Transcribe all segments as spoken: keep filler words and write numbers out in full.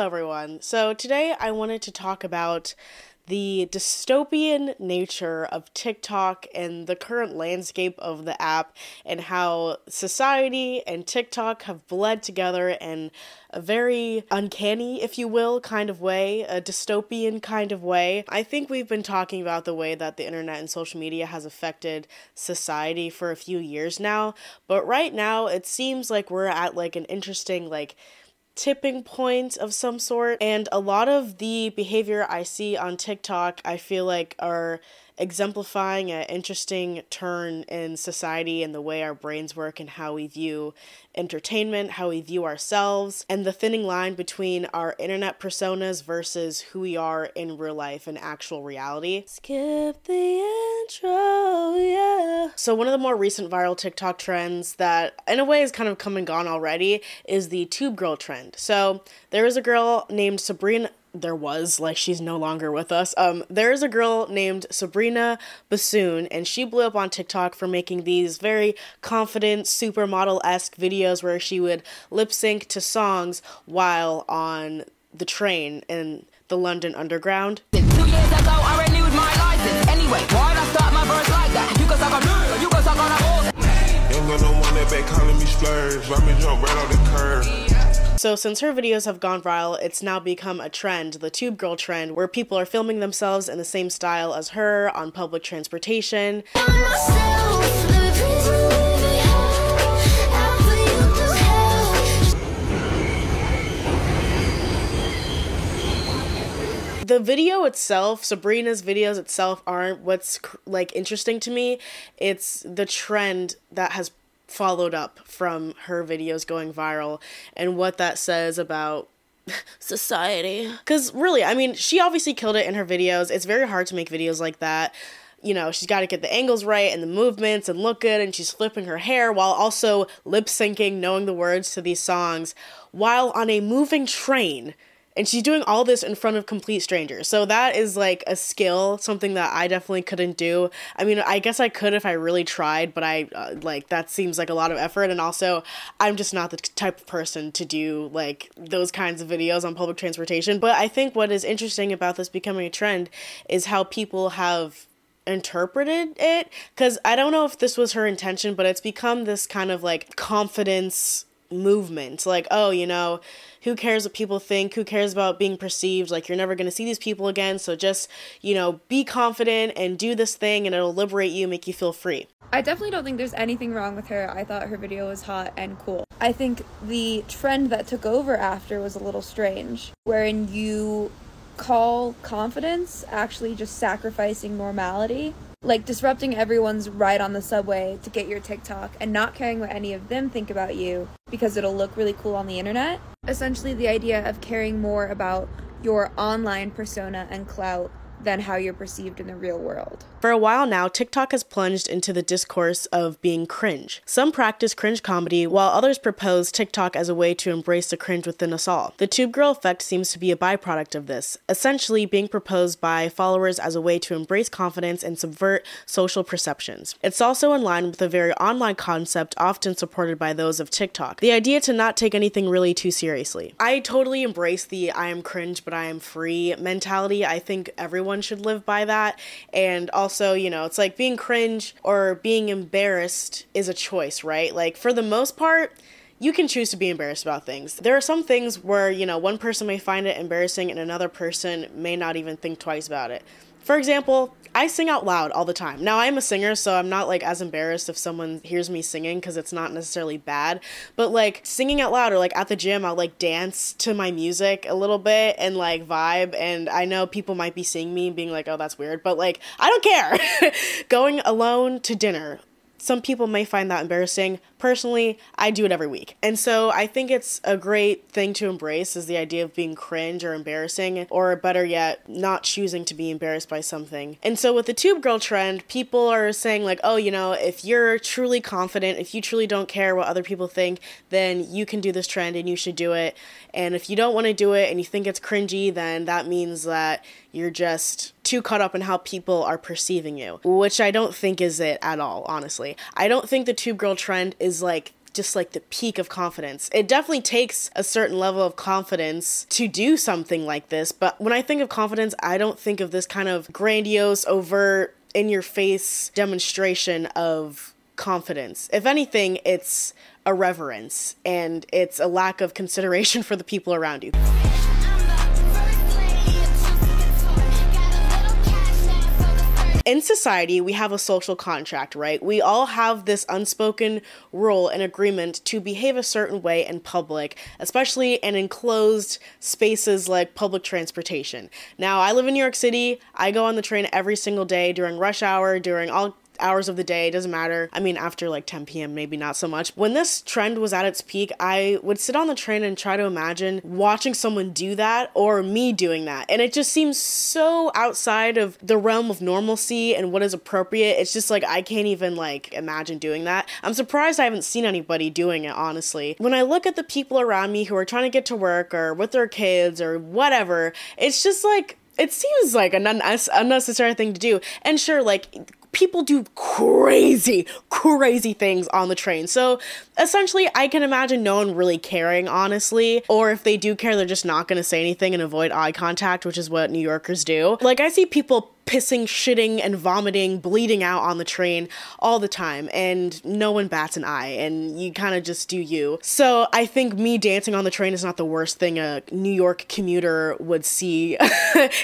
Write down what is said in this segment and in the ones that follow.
Hello everyone. So today I wanted to talk about the dystopian nature of TikTok and the current landscape of the app and how society and TikTok have bled together in a very uncanny, if you will, kind of way, a dystopian kind of way. I think we've been talking about the way that the internet and social media has affected society for a few years now, but right now it seems like we're at like an interesting like tipping point of some sort, and a lot of the behavior I see on TikTok I feel like are exemplifying an interesting turn in society and the way our brains work and how we view entertainment, how we view ourselves, and the thinning line between our internet personas versus who we are in real life and actual reality. Skip the intro, yeah. So one of the more recent viral TikTok trends that in a way is kind of come and gone already is the tube girl trend. So there is a girl named Sabrina There was, like, she's no longer with us. Um, there is a girl named Sabrina Bassoon, and she blew up on TikTok for making these very confident, supermodel-esque videos where she would lip-sync to songs while on the train in the London Underground. Two years ago, I renewed my license. Anyway, why'd I start my verse like that? You 'cause I'm a nerd, you 'cause I'm on a horse. Younger than one that they calling me slurs. Let me jump right on the curve. So since her videos have gone viral, it's now become a trend, the tube girl trend, where people are filming themselves in the same style as her on public transportation. The video itself, Sabrina's videos itself, aren't what's like interesting to me. It's the trend that has followed up from her videos going viral and what that says about society. Because really, I mean, she obviously killed it in her videos. It's very hard to make videos like that. You know, she's got to get the angles right and the movements and look good, and she's flipping her hair while also lip syncing, knowing the words to these songs while on a moving train. And she's doing all this in front of complete strangers. So that is like a skill, something that I definitely couldn't do. I mean, I guess I could if I really tried, but I uh, like, that seems like a lot of effort. And also I'm just not the type of person to do like those kinds of videos on public transportation. But I think what is interesting about this becoming a trend is how people have interpreted it. 'Cause I don't know if this was her intention, but it's become this kind of like confidence movement, like, oh, you know, who cares what people think, who cares about being perceived, like, you're never going to see these people again, so just, you know, be confident and do this thing and it'll liberate you, make you feel free. I definitely don't think there's anything wrong with her. I thought her video was hot and cool. I think the trend that took over after was a little strange, wherein you call confidence actually just sacrificing normality. Like disrupting everyone's ride on the subway to get your TikTok and not caring what any of them think about you because it'll look really cool on the internet. Essentially the idea of caring more about your online persona and clout than how you're perceived in the real world. For a while now, TikTok has plunged into the discourse of being cringe. Some practice cringe comedy, while others propose TikTok as a way to embrace the cringe within us all. The tube girl effect seems to be a byproduct of this, essentially being proposed by followers as a way to embrace confidence and subvert social perceptions. It's also in line with the very online concept often supported by those of TikTok, the idea to not take anything really too seriously. I totally embrace the I am cringe but I am free mentality. I think everyone One should live by that. And also, you know, it's like being cringe or being embarrassed is a choice, right? Like for the most part, you can choose to be embarrassed about things. There are some things where, you know, one person may find it embarrassing and another person may not even think twice about it. For example, I sing out loud all the time. Now, I'm a singer, so I'm not like as embarrassed if someone hears me singing because it's not necessarily bad, but like singing out loud or like at the gym, I'll like dance to my music a little bit and like vibe. And I know people might be seeing me and being like, oh, that's weird, but like, I don't care. Going alone to dinner. Some people may find that embarrassing. Personally, I do it every week. And so I think it's a great thing to embrace is the idea of being cringe or embarrassing, or better yet, not choosing to be embarrassed by something. And so with the tube girl trend, people are saying like, oh, you know, if you're truly confident, if you truly don't care what other people think, then you can do this trend and you should do it. And if you don't want to do it and you think it's cringy, then that means that you're just too caught up in how people are perceiving you, which I don't think is it at all, honestly. I don't think the tube girl trend is like just like the peak of confidence. It definitely takes a certain level of confidence to do something like this, but when I think of confidence, I don't think of this kind of grandiose, overt, in-your-face demonstration of confidence. If anything, it's a reverence, and it's a lack of consideration for the people around you. In society, we have a social contract, right? We all have this unspoken rule and agreement to behave a certain way in public, especially in enclosed spaces like public transportation. Now, I live in New York City. I go on the train every single day during rush hour, during all hours of the day, it doesn't matter. I mean, after like ten p m, maybe not so much. When this trend was at its peak, I would sit on the train and try to imagine watching someone do that or me doing that. And it just seems so outside of the realm of normalcy and what is appropriate. It's just like, I can't even like imagine doing that. I'm surprised I haven't seen anybody doing it, honestly. When I look at the people around me who are trying to get to work or with their kids or whatever, it's just like, it seems like an un- unnecessary thing to do. And sure, like, people do crazy, crazy things on the train. So essentially, I can imagine no one really caring, honestly. Or if they do care, they're just not going to say anything and avoid eye contact, which is what New Yorkers do. Like, I see people pissing, shitting, and vomiting, bleeding out on the train all the time, and no one bats an eye, and you kind of just do you. So I think me dancing on the train is not the worst thing a New York commuter would see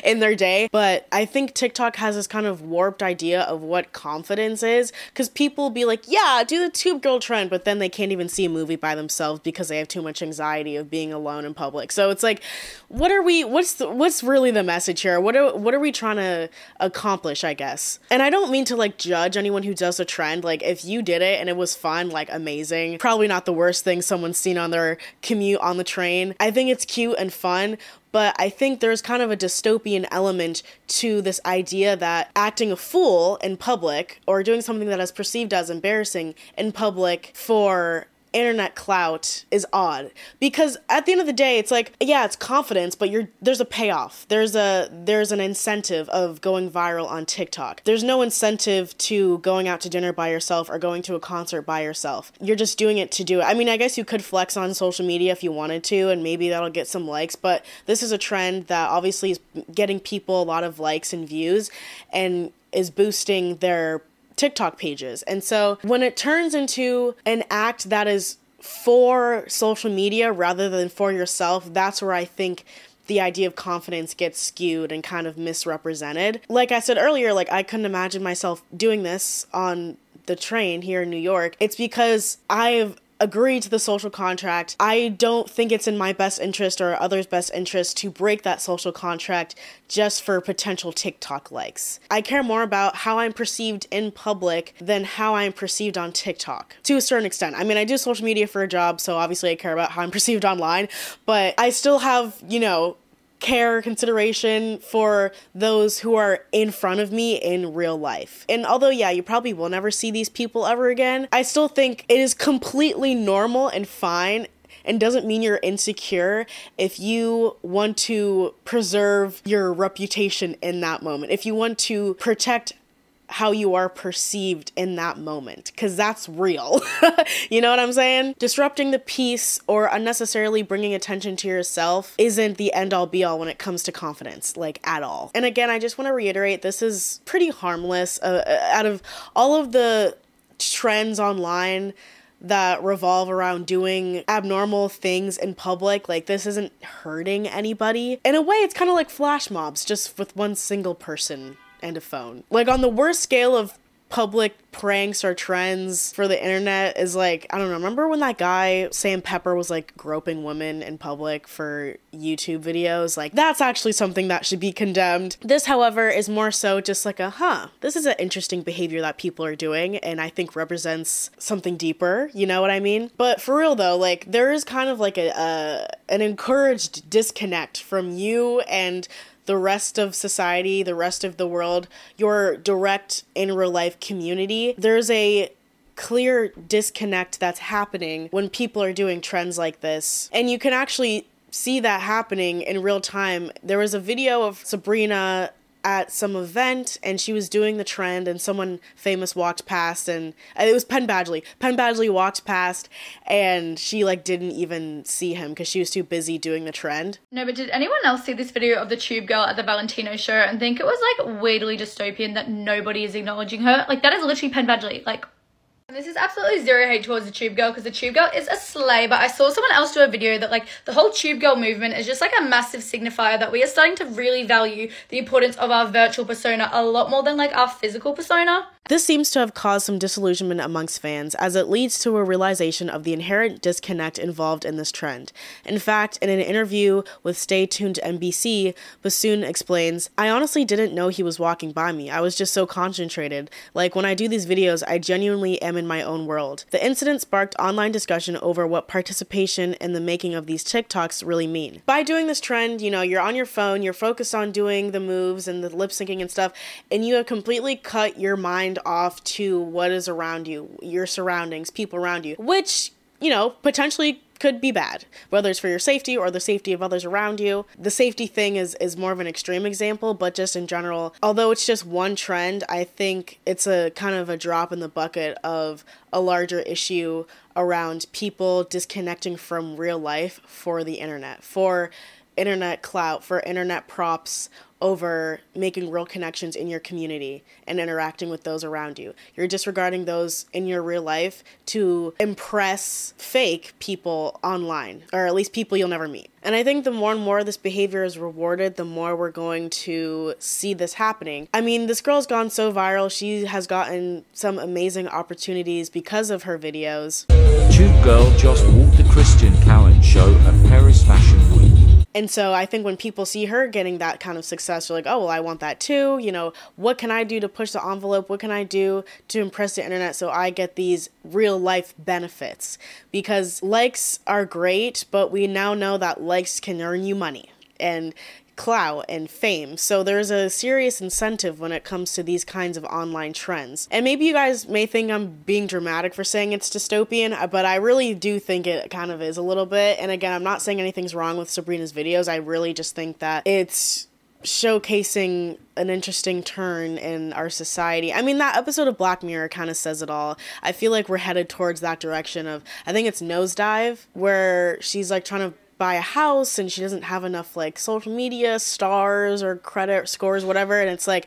in their day, but I think TikTok has this kind of warped idea of what confidence is, because people be like, yeah, do the tube girl trend, but then they can't even see a movie by themselves because they have too much anxiety of being alone in public. So it's like, what are we, what's the, what's really the message here? What are, what are we trying to accomplish, I guess? And I don't mean to like judge anyone who does a trend. Like, if you did it and it was fun, like, amazing. Probably not the worst thing someone's seen on their commute on the train. I think it's cute and fun, but I think there's kind of a dystopian element to this idea that acting a fool in public or doing something that is perceived as embarrassing in public for internet clout is odd, because at the end of the day, it's like, yeah, it's confidence, but you're there's a payoff. There's a there's an incentive of going viral on TikTok. There's no incentive to going out to dinner by yourself or going to a concert by yourself. You're just doing it to do it. I mean, I guess you could flex on social media if you wanted to, and maybe that'll get some likes, but this is a trend that obviously is getting people a lot of likes and views and is boosting their TikTok pages. And so when it turns into an act that is for social media rather than for yourself, that's where I think the idea of confidence gets skewed and kind of misrepresented. Like I said earlier, like, I couldn't imagine myself doing this on the train here in New York. It's because I've agree to the social contract. I don't think it's in my best interest or others' best interest to break that social contract just for potential TikTok likes. I care more about how I'm perceived in public than how I'm perceived on TikTok, to a certain extent. I mean, I do social media for a job, so obviously I care about how I'm perceived online, but I still have, you know, care, consideration for those who are in front of me in real life. And although, yeah, you probably will never see these people ever again, I still think it is completely normal and fine and doesn't mean you're insecure if you want to preserve your reputation in that moment, if you want to protect how you are perceived in that moment, because that's real. You know what I'm saying? Disrupting the peace or unnecessarily bringing attention to yourself isn't the end all be all when it comes to confidence, like, at all. And again, I just want to reiterate, this is pretty harmless. Uh, out of all of the trends online that revolve around doing abnormal things in public, like, this isn't hurting anybody. In a way, it's kind of like flash mobs, just with one single person and a phone. Like, on the worst scale of public pranks or trends for the internet is like, I don't know, remember when that guy Sam Pepper was like groping women in public for YouTube videos? Like, that's actually something that should be condemned. This, however, is more so just like a, huh, this is an interesting behavior that people are doing, and I think represents something deeper, you know what I mean? But for real though, like, there is kind of like a uh, an encouraged disconnect from you and the rest of society, the rest of the world, your direct in real life community. There's a clear disconnect that's happening when people are doing trends like this. And you can actually see that happening in real time. There was a video of Sabrina at some event and she was doing the trend and someone famous walked past, and it was Penn Badgley. Penn Badgley walked past and she like didn't even see him because she was too busy doing the trend. No, but did anyone else see this video of the tube girl at the Valentino show and think it was like weirdly dystopian that nobody is acknowledging her? Like, that is literally Penn Badgley. Like, and this is absolutely zero hate towards the tube girl because the tube girl is a slay, but I saw someone else do a video that like the whole tube girl movement is just like a massive signifier that we are starting to really value the importance of our virtual persona a lot more than like our physical persona. This seems to have caused some disillusionment amongst fans, as it leads to a realization of the inherent disconnect involved in this trend. In fact, in an interview with Stay Tuned N B C, Bassoon explains, "I honestly didn't know he was walking by me. I was just so concentrated. Like, when I do these videos, I genuinely am in my own world." The incident sparked online discussion over what participation in the making of these TikToks really mean. By doing this trend, you know, you're on your phone, you're focused on doing the moves and the lip syncing and stuff, and you have completely cut your mind off to what is around you, your surroundings, people around you, which, you know, potentially could be bad, whether it's for your safety or the safety of others around you. The safety thing is, is more of an extreme example, but just in general, although it's just one trend, I think it's a kind of a drop in the bucket of a larger issue around people disconnecting from real life for the internet, for internet clout, for internet props, over making real connections in your community and interacting with those around you. You're disregarding those in your real life to impress fake people online, or at least people you'll never meet. And I think the more and more this behavior is rewarded, the more we're going to see this happening. I mean, this girl's gone so viral. She has gotten some amazing opportunities because of her videos. Tube girl just walked the Christian Cowan show at Paris Fashion Week. And so I think when people see her getting that kind of success, they're like, oh, well, I want that too. You know, what can I do to push the envelope? What can I do to impress the internet so I get these real life benefits? Because likes are great, but we now know that likes can earn you money and clout and fame. So there's a serious incentive when it comes to these kinds of online trends. And maybe you guys may think I'm being dramatic for saying it's dystopian, but I really do think it kind of is a little bit. And again, I'm not saying anything's wrong with Sabrina's videos. I really just think that it's showcasing an interesting turn in our society. I mean, that episode of Black Mirror kind of says it all. I feel like we're headed towards that direction of, I think it's Nosedive, where she's like trying to buy a house and she doesn't have enough like social media stars or credit scores, whatever, and it's like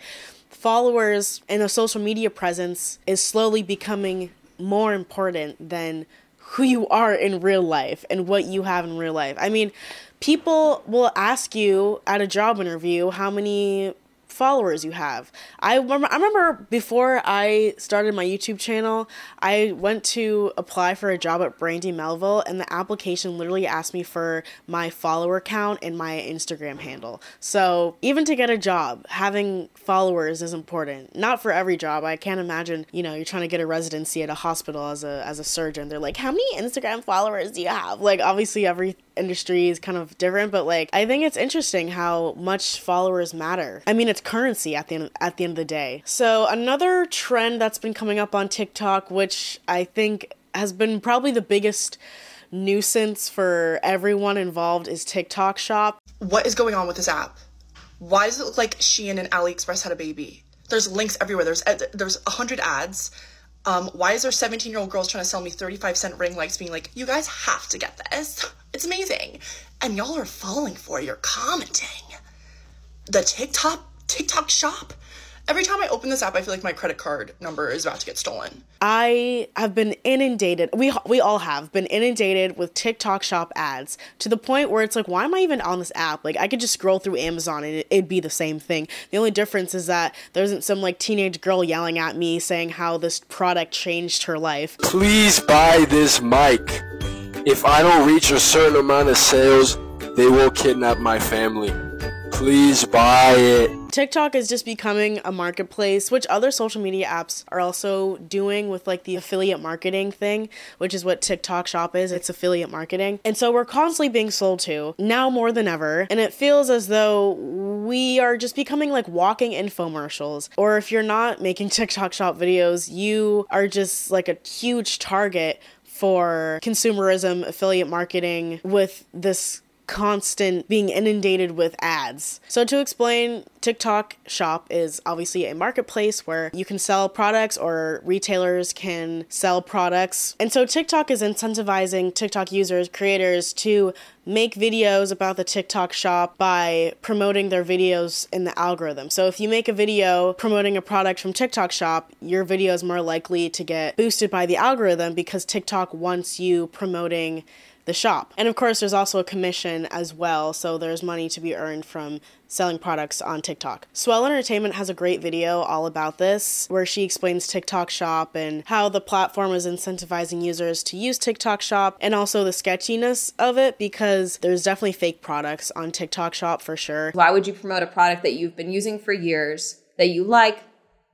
followers and a social media presence is slowly becoming more important than who you are in real life and what you have in real life. I mean, people will ask you at a job interview how many followers you have. I remember, I remember before I started my YouTube channel, I went to apply for a job at Brandy Melville, and the application literally asked me for my follower count and my Instagram handle. So even to get a job, having followers is important. Not for every job. I can't imagine, you know, you're trying to get a residency at a hospital as a, as a surgeon. They're like, how many Instagram followers do you have? Like, obviously every industry is kind of different, but like, I think it's interesting how much followers matter. I mean, it's currency at the end, at the end of the day. So another trend that's been coming up on TikTok, which I think has been probably the biggest nuisance for everyone involved, is TikTok Shop. What is going on with this app? Why does it look like Shein and AliExpress had a baby? There's links everywhere. There's there's a hundred ads. Um, why is there seventeen year old girls trying to sell me thirty-five cent ring lights, being like, you guys have to get this. It's amazing, and y'all are falling for it. You're commenting. The TikTok. TikTok shop. Every time I open this app, I feel like my credit card number is about to get stolen. I have been inundated. We we all have been inundated with TikTok shop ads to the point where it's like, why am I even on this app? Like, I could just scroll through Amazon and it, it'd be the same thing. The only difference is that there isn't some like teenage girl yelling at me saying how this product changed her life. Please buy this mic. If I don't reach a certain amount of sales, they will kidnap my family. Please buy it. TikTok is just becoming a marketplace, which other social media apps are also doing with like the affiliate marketing thing, which is what TikTok Shop is. It's affiliate marketing. And so we're constantly being sold to, now more than ever. And it feels as though we are just becoming like walking infomercials. Or if you're not making TikTok Shop videos, you are just like a huge target for consumerism, affiliate marketing with this constant being inundated with ads. So to explain, TikTok Shop is obviously a marketplace where you can sell products or retailers can sell products. And so TikTok is incentivizing TikTok users, creators, to make videos about the TikTok Shop by promoting their videos in the algorithm. So if you make a video promoting a product from TikTok Shop, your video is more likely to get boosted by the algorithm because TikTok wants you promoting the shop. And of course, there's also a commission as well, so there's money to be earned from selling products on TikTok. Swell Entertainment has a great video all about this, where she explains TikTok Shop and how the platform is incentivizing users to use TikTok Shop, and also the sketchiness of it, because there's definitely fake products on TikTok Shop for sure. Why would you promote a product that you've been using for years, that you like,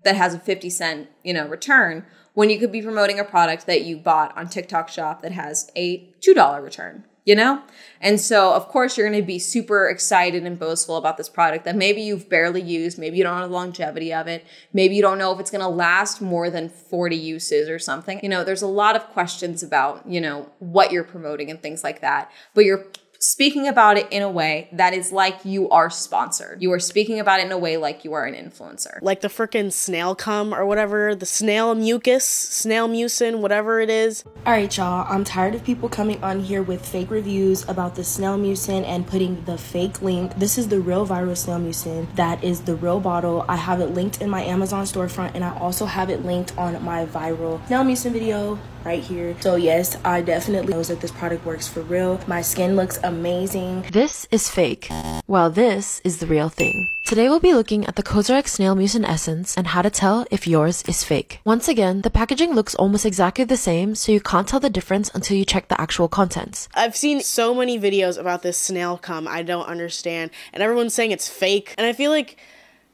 that has a fifty cent, you know, return, when you could be promoting a product that you bought on TikTok Shop that has a two dollar return, you know? And so, of course, you're going to be super excited and boastful about this product that maybe you've barely used, maybe you don't know the longevity of it, maybe you don't know if it's going to last more than forty uses or something. You know, there's a lot of questions about, you know, what you're promoting and things like that, but you're speaking about it in a way that is like you are sponsored. You are speaking about it in a way like you are an influencer. Like the frickin' snail cum or whatever, the snail mucus, snail mucin, whatever it is. All right, y'all, I'm tired of people coming on here with fake reviews about the snail mucin and putting the fake link. This is the real viral snail mucin. That is the real bottle. I have it linked in my Amazon storefront, and I also have it linked on my viral snail mucin video right here. So yes, I definitely know that this product works for real. My skin looks amazing. This is fake, while this is the real thing. Today we'll be looking at the Cosrx Snail Mucin Essence and how to tell if yours is fake. Once again, the packaging looks almost exactly the same, so you can't tell the difference until you check the actual contents. I've seen so many videos about this snail cum, I don't understand, and everyone's saying it's fake. And I feel like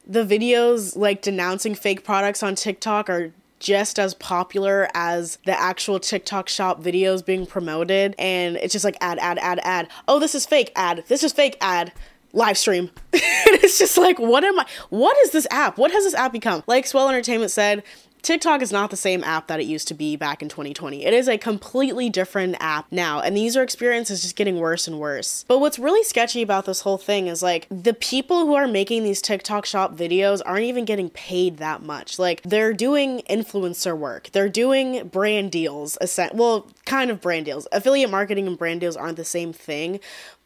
the videos like denouncing fake products on TikTok are just as popular as the actual TikTok Shop videos being promoted. And it's just like ad, ad, ad, ad. Oh, this is fake ad. This is fake ad. Live stream. It's just like, what am I? What is this app? What has this app become? Like Swell Entertainment said, TikTok is not the same app that it used to be back in twenty twenty. It is a completely different app now, and the user experience is just getting worse and worse. But what's really sketchy about this whole thing is like the people who are making these TikTok Shop videos aren't even getting paid that much. Like they're doing influencer work. They're doing brand deals, well, kind of brand deals. Affiliate marketing and brand deals aren't the same thing.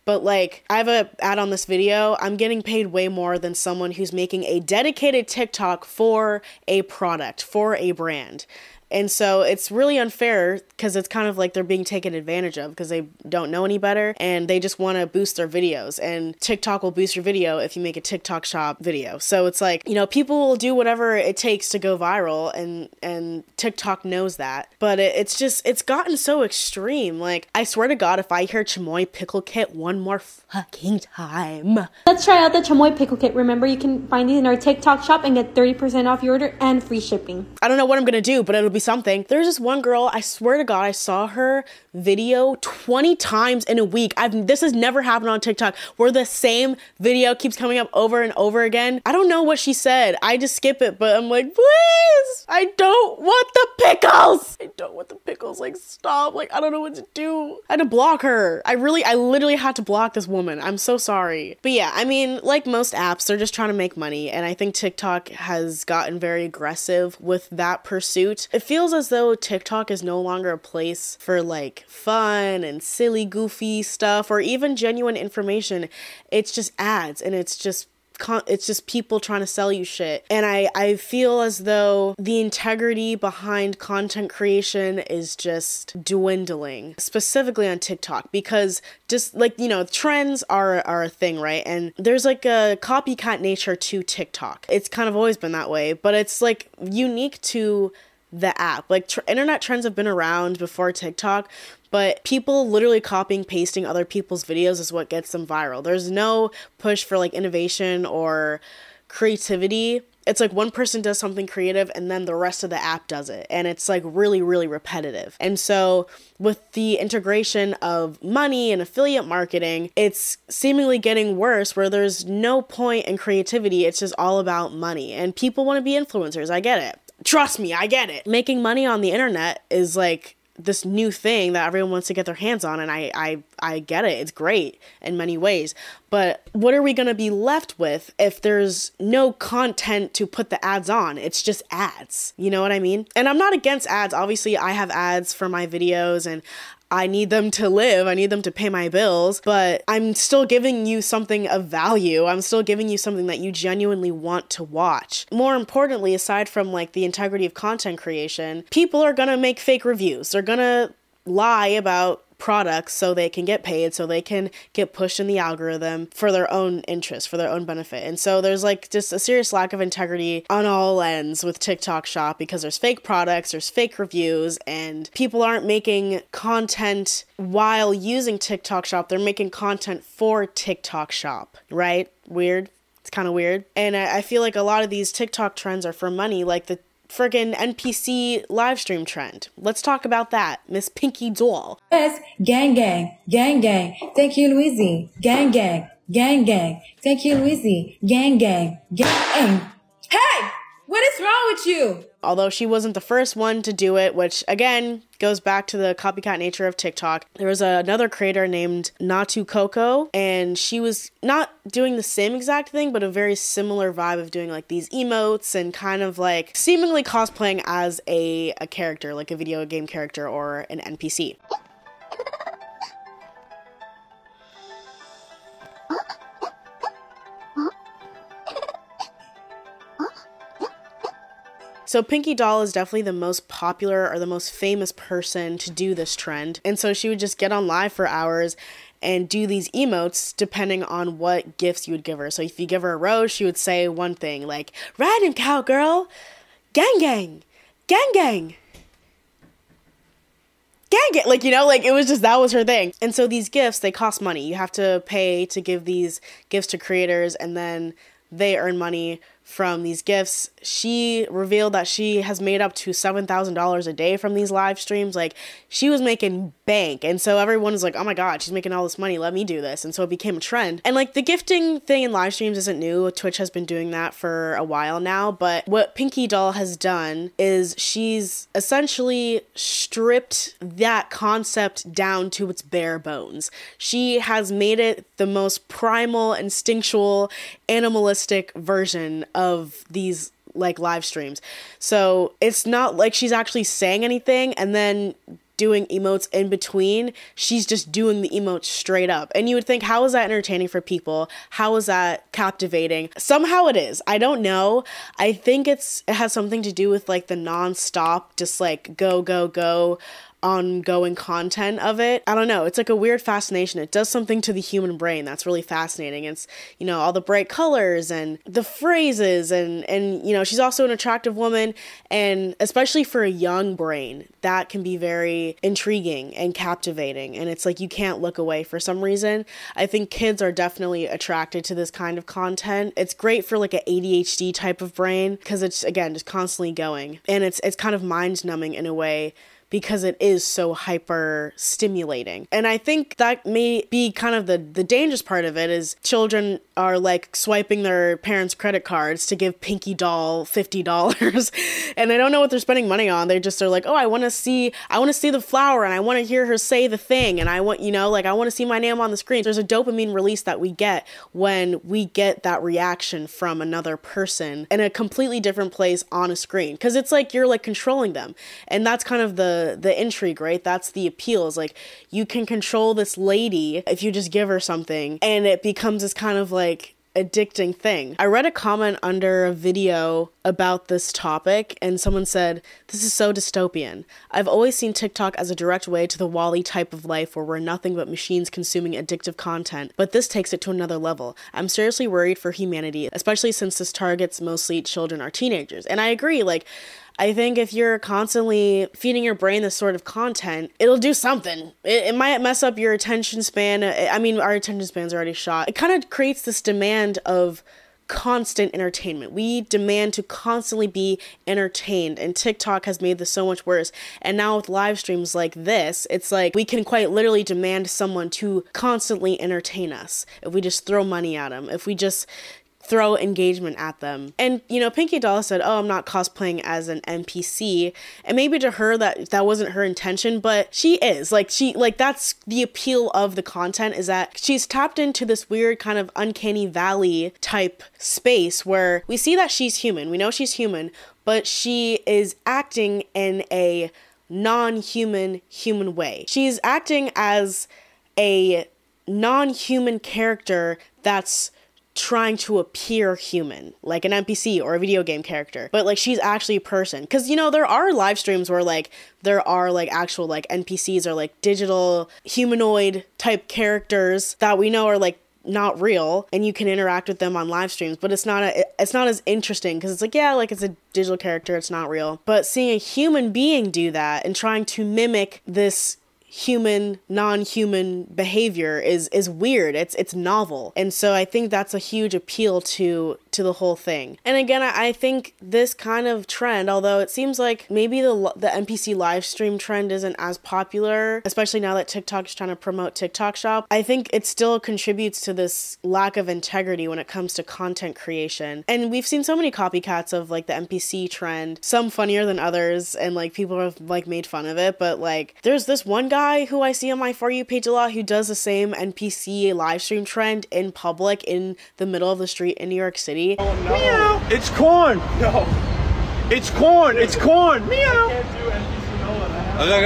But like, I have an ad on this video, I'm getting paid way more than someone who's making a dedicated TikTok for a product, for a brand. And so it's really unfair because it's kind of like they're being taken advantage of because they don't know any better and they just want to boost their videos. And TikTok will boost your video if you make a TikTok Shop video. So it's like, you know, people will do whatever it takes to go viral, and, and TikTok knows that. But it, it's just, it's gotten so extreme. Like, I swear to God, if I hear chamoy pickle kit one more fucking time. Let's try out the chamoy pickle kit. Remember, you can find it in our TikTok Shop and get thirty percent off your order and free shipping. I don't know what I'm going to do, but it'll be something. There's this one girl, I swear to God, I saw her video twenty times in a week. I've this has never happened on TikTok, where the same video keeps coming up over and over again. I don't know what she said. I just skip it, but I'm like, please, I don't want the pickles. I don't want the pickles. Like, stop. Like, I don't know what to do. I had to block her. I really, I literally had to block this woman. I'm so sorry. But yeah, I mean, like most apps, they're just trying to make money. And I think TikTok has gotten very aggressive with that pursuit. It feels as though TikTok is no longer a place for like fun and silly, goofy stuff or even genuine information. It's just ads, and it's just Con it's just people trying to sell you shit. And I, I feel as though the integrity behind content creation is just dwindling, specifically on TikTok, because just like, you know, trends are, are a thing, right? And there's like a copycat nature to TikTok. It's kind of always been that way, but it's like unique to the app. Like tr internet trends have been around before TikTok, but people literally copying, pasting other people's videos is what gets them viral. There's no push for like innovation or creativity. It's like one person does something creative and then the rest of the app does it. And it's like really, really repetitive. And so with the integration of money and affiliate marketing, it's seemingly getting worse where there's no point in creativity. It's just all about money, and people want to be influencers. I get it. Trust me, I get it. Making money on the internet is like this new thing that everyone wants to get their hands on, and I, I I get it. It's great in many ways. But what are we going to be left with if there's no content to put the ads on? It's just ads. You know what I mean? And I'm not against ads. Obviously, I have ads for my videos and I need them to live. I need them to pay my bills, but I'm still giving you something of value. I'm still giving you something that you genuinely want to watch. More importantly, aside from like the integrity of content creation, people are going to make fake reviews. They're going to lie about products so they can get paid, so they can get pushed in the algorithm for their own interest, for their own benefit. And so there's like just a serious lack of integrity on all ends with TikTok Shop, because there's fake products, there's fake reviews, and people aren't making content while using TikTok Shop. They're making content for TikTok Shop, right? Weird. It's kind of weird. And I, I feel like a lot of these TikTok trends are for money, like the friggin' N P C live stream trend. Let's talk about that. Miss Pinky Doll. Yes, gang gang, gang gang. Thank you, Louise. Gang gang, gang gang. Thank you, Louise. Gang gang, gang. Hey, what is wrong with you? Although she wasn't the first one to do it, which again goes back to the copycat nature of TikTok. There was a, another creator named Natu Koko, and she was not doing the same exact thing, but a very similar vibe of doing like these emotes and kind of like seemingly cosplaying as a, a character, like a video game character or an N P C. So Pinky Doll is definitely the most popular or the most famous person to do this trend. And so she would just get on live for hours and do these emotes depending on what gifts you would give her. So if you give her a rose, she would say one thing like, "Ride him, cowgirl, gang gang, gang gang. Gang it!" Like, you know, like it was just, that was her thing. And so these gifts, they cost money. You have to pay to give these gifts to creators, and then they earn money from these gifts. She revealed that she has made up to seven thousand dollars a day from these live streams. Like, she was making bank. And so everyone was like, oh my God, she's making all this money. Let me do this. And so it became a trend. And like the gifting thing in live streams isn't new. Twitch has been doing that for a while now. But what Pinky Doll has done is she's essentially stripped that concept down to its bare bones. She has made it the most primal, instinctual, animalistic version of these like live streams. So it's not like she's actually saying anything and then doing emotes in between. She's just doing the emotes straight up. And you would think, how is that entertaining for people? How is that captivating? Somehow it is. I don't know. I think it's it has something to do with like the non-stop, just like go, go, go, ongoing content of it. I don't know. It's like a weird fascination. It does something to the human brain that's really fascinating. It's, you know, all the bright colors and the phrases and, and, you know, she's also an attractive woman, and especially for a young brain, that can be very intriguing and captivating. And it's like, you can't look away for some reason. I think kids are definitely attracted to this kind of content. It's great for like an A D H D type of brain, because it's, again, just constantly going. And it's, it's kind of mind numbing in a way, because it is so hyper stimulating. And I think that may be kind of the, the dangerous part of it, is children are like swiping their parents' credit cards to give Pinky Doll fifty dollars and they don't know what they're spending money on. They just are like, oh, I want to see, I want to see the flower, and I want to hear her say the thing. And I want, you know, like I want to see my name on the screen. There's a dopamine release that we get when we get that reaction from another person in a completely different place on a screen. Cause it's like, you're like controlling them. And that's kind of the, the intrigue, right? That's the appeal, is like you can control this lady if you just give her something, and it becomes this kind of like addicting thing. I read a comment under a video about this topic, and someone said, "This is so dystopian. I've always seen TikTok as a direct way to the WALL-E type of life where we're nothing but machines consuming addictive content, but this takes it to another level. I'm seriously worried for humanity, especially since this targets mostly children or teenagers." And I agree, like I think if you're constantly feeding your brain this sort of content, it'll do something. It, it might mess up your attention span. I mean, our attention span's already shot. It kind of creates this demand of constant entertainment. We demand to constantly be entertained, and TikTok has made this so much worse. And now with live streams like this, it's like we can quite literally demand someone to constantly entertain us if we just throw money at them, if we just throw engagement at them. And, you know, Pinky Doll said, oh, I'm not cosplaying as an N P C. And maybe to her that that wasn't her intention, but she is. Like, she, like, that's the appeal of the content, is that she's tapped into this weird kind of uncanny valley type space where we see that she's human. We know she's human, but she is acting in a non-human human way. She's acting as a non-human character that's trying to appear human, like an N P C or a video game character, but like she's actually a person. Because, you know, there are live streams where like there are like actual like N P Cs or like digital humanoid type characters that we know are like not real, and you can interact with them on live streams, but it's not a, it's not as interesting because it's like, yeah, like it's a digital character, it's not real. But seeing a human being do that and trying to mimic this human, non-human behavior is is weird. It's it's novel. And so I think that's a huge appeal to to the whole thing. And again, I, I think this kind of trend, although it seems like maybe the the N P C live stream trend isn't as popular, especially now that TikTok is trying to promote TikTok Shop, I think it still contributes to this lack of integrity when it comes to content creation. And we've seen so many copycats of like the N P C trend, some funnier than others, and like people have like made fun of it, but like there's this one guy who I see on my For You page a lot who does the same N P C live stream trend in public in the middle of the street in New York City. Oh, no. Meow! It's corn! No. It's corn! It's corn! Meow! I can't do N P C Nola.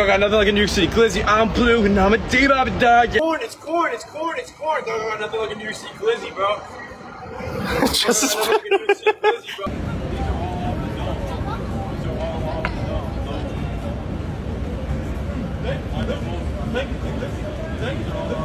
I got nothing like a New York City glizzy. I'm blue and I'm a D-Bob dog. Corn! It's corn! It's corn! It's corn! I got nothing like a New York City glizzy, bro. Just as bad.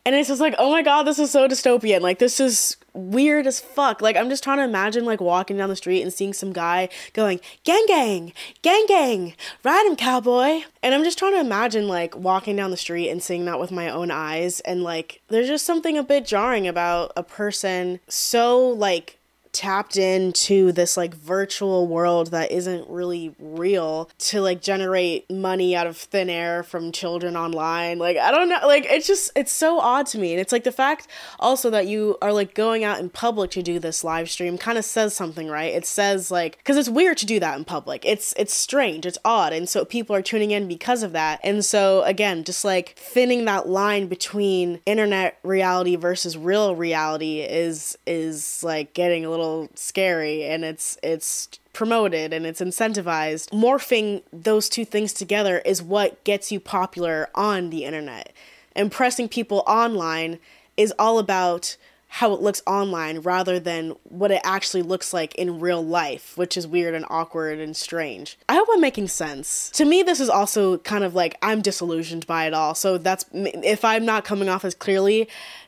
And it's just like, oh my god, this is so dystopian. Like, this is weird as fuck. Like, I'm just trying to imagine like walking down the street and seeing some guy going, gang gang, gang gang, ride him cowboy. And I'm just trying to imagine like walking down the street and seeing that with my own eyes. And like, there's just something a bit jarring about a person so like tapped into this like virtual world that isn't really real to like generate money out of thin air from children online. Like, I don't know, like it's just, it's so odd to me. And it's like the fact also that you are like going out in public to do this live stream kind of says something, right? It says like, because it's weird to do that in public. It's it's strange, it's odd, and so people are tuning in because of that. And so again, just like thinning that line between internet reality versus real reality is is like getting a little scary, and it's it's promoted and it's incentivized. Morphing those two things together is what gets you popular on the internet. Impressing people online is all about how it looks online rather than what it actually looks like in real life, which is weird and awkward and strange. I hope I'm making sense. To me, this is also kind of like, I'm disillusioned by it all. So that's, if I'm not coming off as clearly,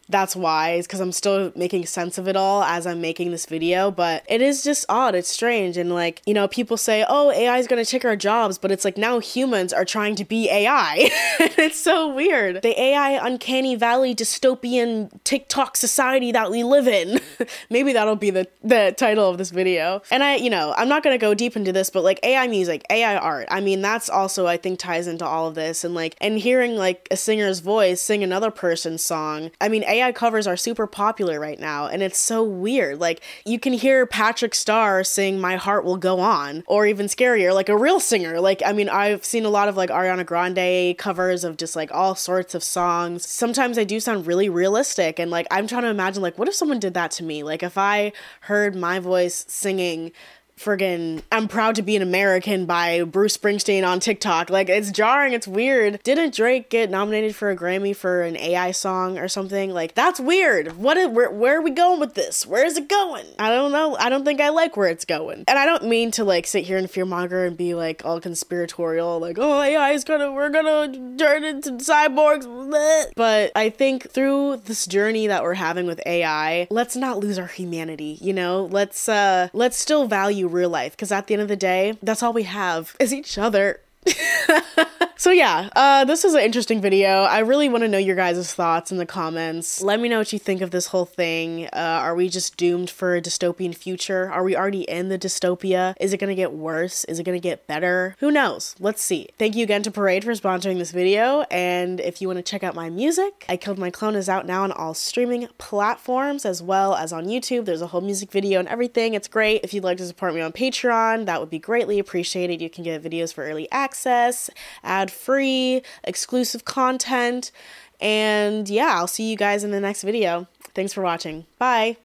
that's why, is because I'm still making sense of it all as I'm making this video. But it is just odd, it's strange. And like, you know, people say, oh, A I is gonna take our jobs, but it's like now humans are trying to be A I. It's so weird. The A I uncanny valley dystopian TikTok society that we live in. Maybe that'll be the, the title of this video. And I, you know, I'm not gonna go deep into this, but like A I music, A I art, I mean, that's also, I think, ties into all of this. And like, and hearing like a singer's voice sing another person's song, I mean, A I covers are super popular right now, and it's so weird. Like, you can hear Patrick Starr sing My Heart Will Go On, or even scarier, like a real singer. Like, I mean, I've seen a lot of like Ariana Grande covers of just like all sorts of songs. Sometimes I do sound really realistic, and like I'm trying to imagine like, what if someone did that to me? Like, if I heard my voice singing friggin' I'm Proud to Be an American by Bruce Springsteen on TikTok. Like, it's jarring, it's weird. Didn't Drake get nominated for a Grammy for an A I song or something? Like, that's weird. What is, where, where are we going with this? Where is it going? I don't know. I don't think I like where it's going. And I don't mean to like sit here and fearmonger and be like all conspiratorial, like, oh, A I is gonna, we're gonna turn into cyborgs. Bleh. But I think through this journey that we're having with A I, let's not lose our humanity, you know? Let's, uh, let's still value real life, because at the end of the day, that's all we have is each other. So yeah, uh, this is an interesting video. I really want to know your guys' thoughts in the comments. Let me know what you think of this whole thing. Uh, are we just doomed for a dystopian future? Are we already in the dystopia? Is it going to get worse? Is it going to get better? Who knows? Let's see. Thank you again to Parade for sponsoring this video. And if you want to check out my music, I Killed My Clone is out now on all streaming platforms as well as on YouTube. There's a whole music video and everything. It's great. If you'd like to support me on Patreon, that would be greatly appreciated. You can get videos for early access, ad-free, exclusive content, and yeah, I'll see you guys in the next video. Thanks for watching. Bye!